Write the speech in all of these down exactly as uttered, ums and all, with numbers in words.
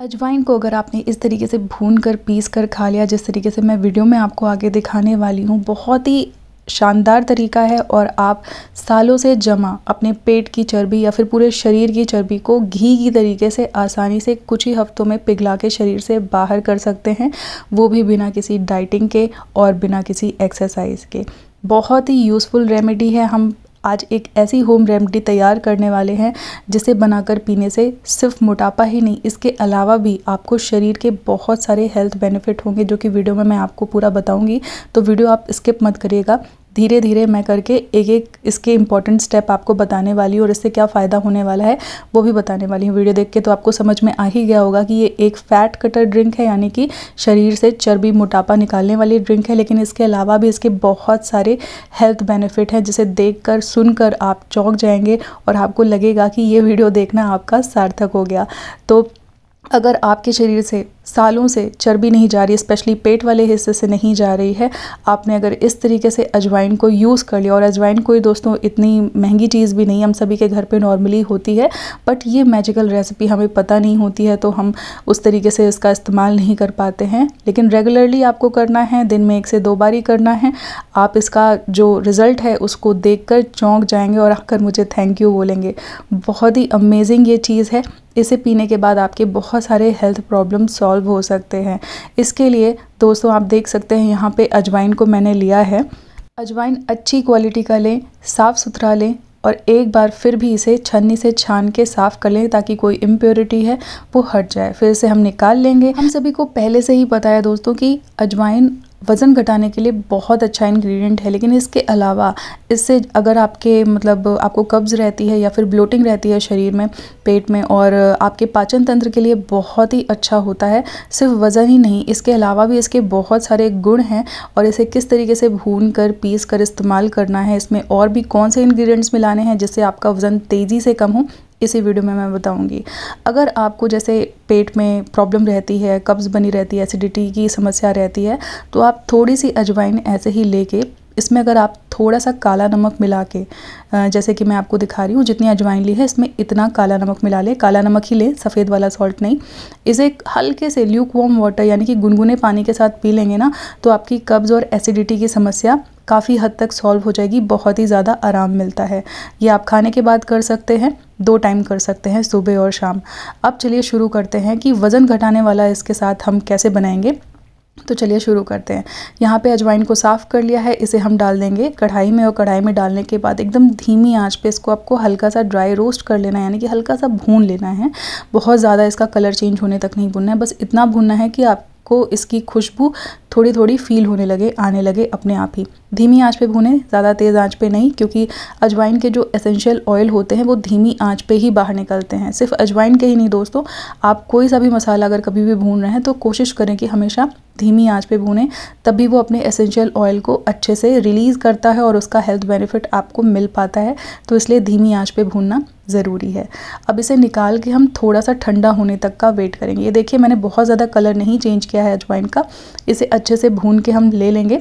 अजवाइन को अगर आपने इस तरीके से भून कर पीस कर खा लिया, जिस तरीके से मैं वीडियो में आपको आगे दिखाने वाली हूँ, बहुत ही शानदार तरीका है और आप सालों से जमा अपने पेट की चर्बी या फिर पूरे शरीर की चर्बी को घी की तरीके से आसानी से कुछ ही हफ्तों में पिघला के शरीर से बाहर कर सकते हैं, वो भी बिना किसी डाइटिंग के और बिना किसी एक्सरसाइज के। बहुत ही यूज़फुल रेमेडी है। हम आज एक ऐसी होम रेमेडी तैयार करने वाले हैं जिसे बनाकर पीने से सिर्फ मोटापा ही नहीं, इसके अलावा भी आपको शरीर के बहुत सारे हेल्थ बेनिफिट होंगे, जो कि वीडियो में मैं आपको पूरा बताऊंगी। तो वीडियो आप स्किप मत करिएगा, धीरे धीरे मैं करके एक एक इसके इंपॉर्टेंट स्टेप आपको बताने वाली हूँ और इससे क्या फ़ायदा होने वाला है वो भी बताने वाली हूँ। वीडियो देख के तो आपको समझ में आ ही गया होगा कि ये एक फ़ैट कटर ड्रिंक है, यानी कि शरीर से चर्बी मोटापा निकालने वाली ड्रिंक है, लेकिन इसके अलावा भी इसके बहुत सारे हेल्थ बेनिफिट हैं जिसे देख कर सुन कर आप चौंक जाएंगे और आपको लगेगा कि ये वीडियो देखना आपका सार्थक हो गया। तो अगर आपके शरीर से सालों से चर्बी नहीं जा रही, स्पेशली पेट वाले हिस्से से नहीं जा रही है, आपने अगर इस तरीके से अजवाइन को यूज़ कर लिया, और अजवाइन कोई दोस्तों इतनी महंगी चीज़ भी नहीं, हम सभी के घर पे नॉर्मली होती है, बट ये मैजिकल रेसिपी हमें पता नहीं होती है तो हम उस तरीके से इसका इस्तेमाल नहीं कर पाते हैं। लेकिन रेगुलरली आपको करना है, दिन में एक से दो बारी करना है। आप इसका जो रिज़ल्ट है उसको देख कर चौंक जाएंगे और आकर मुझे थैंक यू बोलेंगे। बहुत ही अमेजिंग ये चीज़ है। इसे पीने के बाद आपके बहुत सारे हेल्थ प्रॉब्लम सॉल्व हो सकते हैं। इसके लिए दोस्तों आप देख सकते हैं यहाँ पे अजवाइन को मैंने लिया है। अजवाइन अच्छी क्वालिटी का लें, साफ़ सुथरा लें और एक बार फिर भी इसे छन्नी से छान के साफ़ कर लें ताकि कोई इम्प्योरिटी है वो हट जाए, फिर इसे हम निकाल लेंगे। हम सभी को पहले से ही पता है दोस्तों कि अजवाइन वज़न घटाने के लिए बहुत अच्छा इंग्रेडिएंट है, लेकिन इसके अलावा इससे अगर आपके मतलब आपको कब्ज़ रहती है या फिर ब्लोटिंग रहती है शरीर में, पेट में, और आपके पाचन तंत्र के लिए बहुत ही अच्छा होता है। सिर्फ वज़न ही नहीं, इसके अलावा भी इसके बहुत सारे गुण हैं और इसे किस तरीके से भून कर पीस कर इस्तेमाल करना है, इसमें और भी कौन से इंग्रेडिएंट्स मिलाने हैं जिससे आपका वज़न तेज़ी से कम हो, इसी वीडियो में मैं बताऊंगी। अगर आपको जैसे पेट में प्रॉब्लम रहती है, कब्ज़ बनी रहती है, एसिडिटी की समस्या रहती है, तो आप थोड़ी सी अजवाइन ऐसे ही लेके इसमें अगर आप थोड़ा सा काला नमक मिला के, जैसे कि मैं आपको दिखा रही हूँ, जितनी अजवाइन ली है इसमें इतना काला नमक मिला लें। काला नमक ही लें, सफ़ेद वाला सॉल्ट नहीं। इसे हल्के से ल्यूक वार्म वाटर यानी कि गुनगुने पानी के साथ पी लेंगे ना, तो आपकी कब्ज़ और एसिडिटी की समस्या काफ़ी हद तक सॉल्व हो जाएगी। बहुत ही ज़्यादा आराम मिलता है। ये आप खाने के बाद कर सकते हैं, दो टाइम कर सकते हैं, सुबह और शाम। अब चलिए शुरू करते हैं कि वज़न घटाने वाला इसके साथ हम कैसे बनाएंगे। तो चलिए शुरू करते हैं। यहाँ पे अजवाइन को साफ़ कर लिया है, इसे हम डाल देंगे कढ़ाई में और कढ़ाई में डालने के बाद एकदम धीमी आंच पे इसको आपको हल्का सा ड्राई रोस्ट कर लेना है, यानी कि हल्का सा भून लेना है। बहुत ज़्यादा इसका कलर चेंज होने तक नहीं भूनना है, बस इतना भूनना है कि आपको इसकी खुशबू थोड़ी थोड़ी फील होने लगे, आने लगे अपने आप ही। धीमी आंच पे भूने, ज़्यादा तेज़ आंच पे नहीं, क्योंकि अजवाइन के जो एसेंशियल ऑयल होते हैं वो धीमी आंच पे ही बाहर निकलते हैं। सिर्फ अजवाइन के ही नहीं दोस्तों, आप कोई सा भी मसाला अगर कभी भी भून रहे हैं तो कोशिश करें कि हमेशा धीमी आंच पे भूनें, तभी वो अपने एसेंशियल ऑयल को अच्छे से रिलीज़ करता है और उसका हेल्थ बेनिफिट आपको मिल पाता है। तो इसलिए धीमी आंच पे भूनना ज़रूरी है। अब इसे निकाल के हम थोड़ा सा ठंडा होने तक का वेट करेंगे। ये देखिए मैंने बहुत ज़्यादा कलर नहीं चेंज किया है अजवाइन का। इसे अच्छे से भून के हम ले लेंगे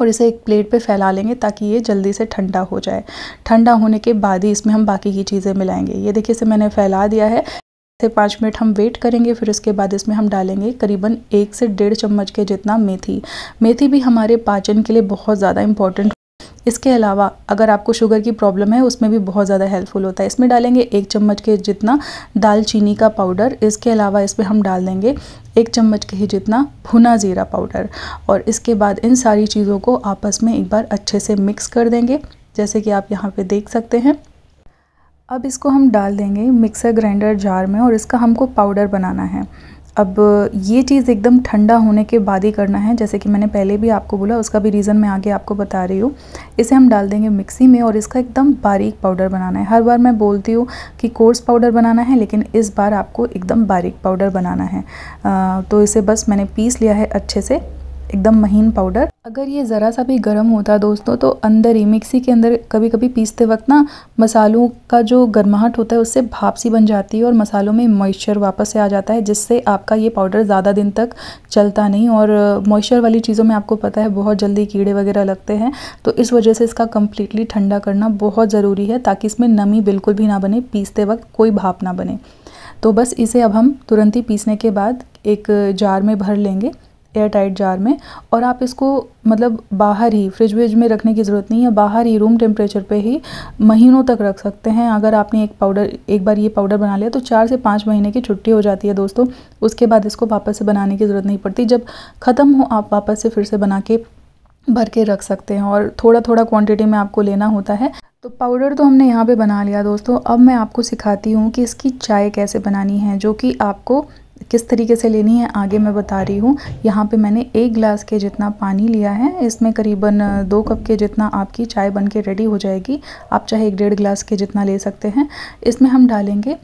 और इसे एक प्लेट पे फैला लेंगे ताकि ये जल्दी से ठंडा हो जाए। ठंडा होने के बाद ही इसमें हम बाकी की चीज़ें मिलाएंगे। ये देखिए इसे मैंने फैला दिया है, से पाँच मिनट हम वेट करेंगे। फिर उसके बाद इसमें हम डालेंगे करीबन एक से डेढ़ चम्मच के जितना मेथी। मेथी भी हमारे पाचन के लिए बहुत ज़्यादा इंपॉर्टेंट। इसके अलावा अगर आपको शुगर की प्रॉब्लम है उसमें भी बहुत ज़्यादा हेल्पफुल होता है। इसमें डालेंगे एक चम्मच के जितना दालचीनी का पाउडर। इसके अलावा इसमें हम डाल देंगे एक चम्मच के ही जितना भुना ज़ीरा पाउडर। और इसके बाद इन सारी चीज़ों को आपस में एक बार अच्छे से मिक्स कर देंगे, जैसे कि आप यहाँ पे देख सकते हैं। अब इसको हम डाल देंगे मिक्सर ग्राइंडर जार में और इसका हमको पाउडर बनाना है। अब ये चीज़ एकदम ठंडा होने के बाद ही करना है, जैसे कि मैंने पहले भी आपको बोला, उसका भी रीज़न मैं आगे आपको बता रही हूँ। इसे हम डाल देंगे मिक्सी में और इसका एकदम बारीक पाउडर बनाना है। हर बार मैं बोलती हूँ कि कोर्स पाउडर बनाना है, लेकिन इस बार आपको एकदम बारीक पाउडर बनाना है। आ, तो इसे बस मैंने पीस लिया है अच्छे से, एकदम महीन पाउडर। अगर ये ज़रा सा भी गर्म होता दोस्तों तो अंदर ही मिक्सी के अंदर कभी कभी पीसते वक्त ना मसालों का जो गर्माहट होता है उससे भाप सी बन जाती है और मसालों में मॉइस्चर वापस से आ जाता है, जिससे आपका ये पाउडर ज़्यादा दिन तक चलता नहीं। और मॉइस्चर वाली चीज़ों में आपको पता है बहुत जल्दी कीड़े वगैरह लगते हैं, तो इस वजह से इसका कम्प्लीटली ठंडा करना बहुत ज़रूरी है ताकि इसमें नमी बिल्कुल भी ना बने, पीसते वक्त कोई भाप ना बने। तो बस इसे अब हम तुरंत ही पीसने के बाद एक जार में भर लेंगे, एयर टाइट जार में। और आप इसको मतलब बाहर ही फ्रिज व्रिज में रखने की ज़रूरत नहीं है, बाहर ही रूम टेम्परेचर पे ही महीनों तक रख सकते हैं। अगर आपने एक पाउडर एक बार ये पाउडर बना लिया तो चार से पाँच महीने की छुट्टी हो जाती है दोस्तों। उसके बाद इसको वापस से बनाने की ज़रूरत नहीं पड़ती, जब ख़त्म हो आप वापस से फिर से बना के भर के रख सकते हैं। और थोड़ा थोड़ा क्वांटिटी में आपको लेना होता है। तो पाउडर तो हमने यहाँ पे बना लिया दोस्तों। अब मैं आपको सिखाती हूँ कि इसकी चाय कैसे बनानी है, जो कि आपको किस तरीके से लेनी है आगे मैं बता रही हूँ। यहाँ पे मैंने एक गिलास के जितना पानी लिया है, इसमें करीबन दो कप के जितना आपकी चाय बन के रेडी हो जाएगी। आप चाहे एक डेढ़ गिलास के जितना ले सकते हैं। इसमें हम डालेंगे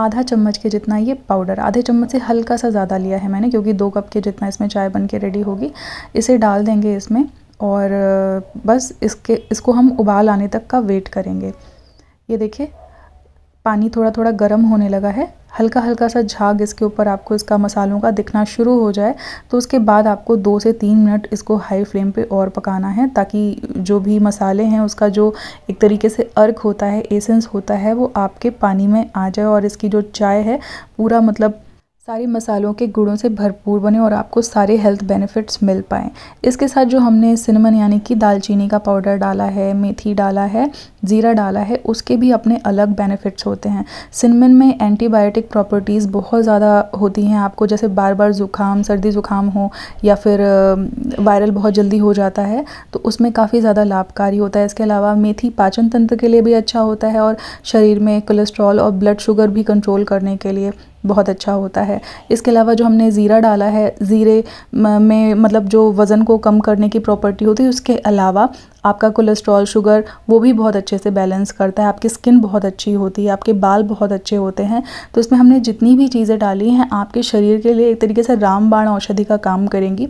आधा चम्मच के जितना ये पाउडर, आधे चम्मच से हल्का सा ज़्यादा लिया है मैंने, क्योंकि दो कप के जितना इसमें चाय बन के रेडी होगी। इसे डाल देंगे इसमें और बस इसके इसको हम उबाल आने तक का वेट करेंगे। ये देखिए पानी थोड़ा थोड़ा गर्म होने लगा है, हल्का हल्का सा झाग इसके ऊपर आपको इसका मसालों का दिखना शुरू हो जाए तो उसके बाद आपको दो से तीन मिनट इसको हाई फ्लेम पे और पकाना है, ताकि जो भी मसाले हैं उसका जो एक तरीके से अर्क होता है, एसेंस होता है, वो आपके पानी में आ जाए और इसकी जो चाय है पूरा मतलब सारे मसालों के गुणों से भरपूर बने और आपको सारे हेल्थ बेनिफिट्स मिल पाएँ। इसके साथ जो हमने सिनेमन यानी कि दालचीनी का पाउडर डाला है, मेथी डाला है, ज़ीरा डाला है, उसके भी अपने अलग बेनिफिट्स होते हैं। सिनेमन में एंटीबायोटिक प्रॉपर्टीज़ बहुत ज़्यादा होती हैं। आपको जैसे बार बार ज़ुकाम, सर्दी ज़ुकाम हो या फिर वायरल बहुत जल्दी हो जाता है तो उसमें काफ़ी ज़्यादा लाभकारी होता है। इसके अलावा मेथी पाचन तंत्र के लिए भी अच्छा होता है और शरीर में कोलेस्ट्रॉल और ब्लड शुगर भी कंट्रोल करने के लिए बहुत अच्छा होता है। इसके अलावा जो हमने ज़ीरा डाला है, ज़ीरे में मतलब जो वज़न को कम करने की प्रॉपर्टी होती है, उसके अलावा आपका कोलेस्ट्रॉल, शुगर वो भी बहुत अच्छे से बैलेंस करता है। आपकी स्किन बहुत अच्छी होती है, आपके बाल बहुत अच्छे होते हैं। तो इसमें हमने जितनी भी चीज़ें डाली हैं आपके शरीर के लिए एक तरीके से रामबाण औषधि का काम करेंगी।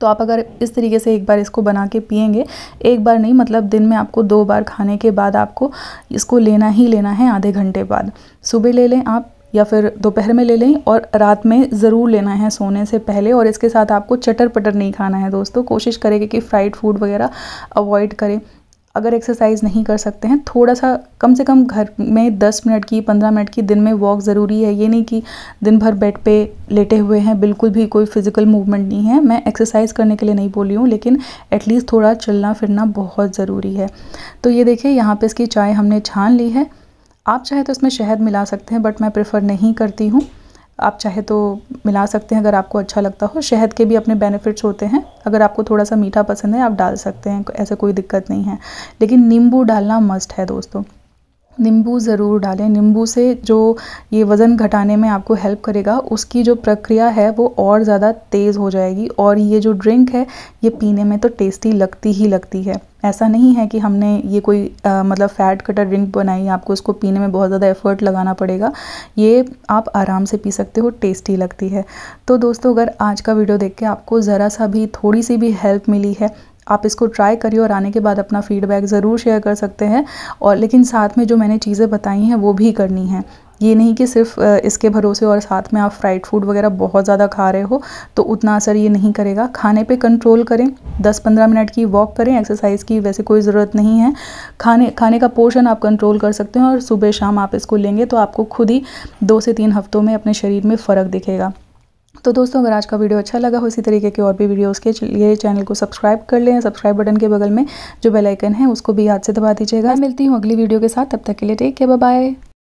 तो आप अगर इस तरीके से एक बार इसको बना के पियेंगे, एक बार नहीं मतलब दिन में आपको दो बार खाने के बाद आपको इसको लेना ही लेना है। आधे घंटे बाद सुबह ले लें आप या फिर दोपहर में ले लें और रात में ज़रूर लेना है सोने से पहले। और इसके साथ आपको चटर पटर नहीं खाना है दोस्तों। कोशिश करेंगे कि फ्राइड फूड वगैरह अवॉइड करें। अगर एक्सरसाइज नहीं कर सकते हैं, थोड़ा सा कम से कम घर में दस मिनट की, पंद्रह मिनट की दिन में वॉक ज़रूरी है। ये नहीं कि दिन भर बेड पे लेटे हुए हैं, बिल्कुल भी कोई फिज़िकल मूवमेंट नहीं है। मैं एक्सरसाइज करने के लिए नहीं बोली हूँ, लेकिन एटलीस्ट थोड़ा चलना फिरना बहुत ज़रूरी है। तो ये देखिए यहाँ पर इसकी चाय हमने छान ली है। आप चाहे तो इसमें शहद मिला सकते हैं, बट मैं प्रेफर नहीं करती हूँ। आप चाहे तो मिला सकते हैं अगर आपको अच्छा लगता हो। शहद के भी अपने बेनिफिट्स होते हैं। अगर आपको थोड़ा सा मीठा पसंद है आप डाल सकते हैं, ऐसा कोई दिक्कत नहीं है। लेकिन नींबू डालना मस्ट है दोस्तों, नींबू ज़रूर डालें। नींबू से जो ये वज़न घटाने में आपको हेल्प करेगा उसकी जो प्रक्रिया है वो और ज़्यादा तेज़ हो जाएगी। और ये जो ड्रिंक है ये पीने में तो टेस्टी लगती ही लगती है। ऐसा नहीं है कि हमने ये कोई आ, मतलब फ़ैट कटर ड्रिंक बनाई, आपको उसको पीने में बहुत ज़्यादा एफ़र्ट लगाना पड़ेगा। ये आप आराम से पी सकते हो, टेस्टी लगती है। तो दोस्तों अगर आज का वीडियो देख के आपको ज़रा सा भी थोड़ी सी भी हेल्प मिली है, आप इसको ट्राई करिए और आने के बाद अपना फीडबैक ज़रूर शेयर कर सकते हैं। और लेकिन साथ में जो मैंने चीज़ें बताई हैं वो भी करनी हैं। ये नहीं कि सिर्फ इसके भरोसे और साथ में आप फ्राइड फूड वगैरह बहुत ज़्यादा खा रहे हो तो उतना असर ये नहीं करेगा। खाने पे कंट्रोल करें, दस पंद्रह मिनट की वॉक करें, एक्सरसाइज की वैसे कोई ज़रूरत नहीं है। खाने खाने का पोर्शन आप कंट्रोल कर सकते हैं और सुबह शाम आप इसको लेंगे तो आपको खुद ही दो से तीन हफ्तों में अपने शरीर में फ़र्क दिखेगा। तो दोस्तों अगर आज का वीडियो अच्छा लगा हो, इसी तरीके के और भी वीडियोस के लिए चैनल को सब्सक्राइब कर लें। सब्सक्राइब बटन के बगल में जो बेल आइकन है उसको भी याद से दबा दीजिएगा। मिलती हूँ अगली वीडियो के साथ, तब तक के लिए टेक केयर, बाय बाय।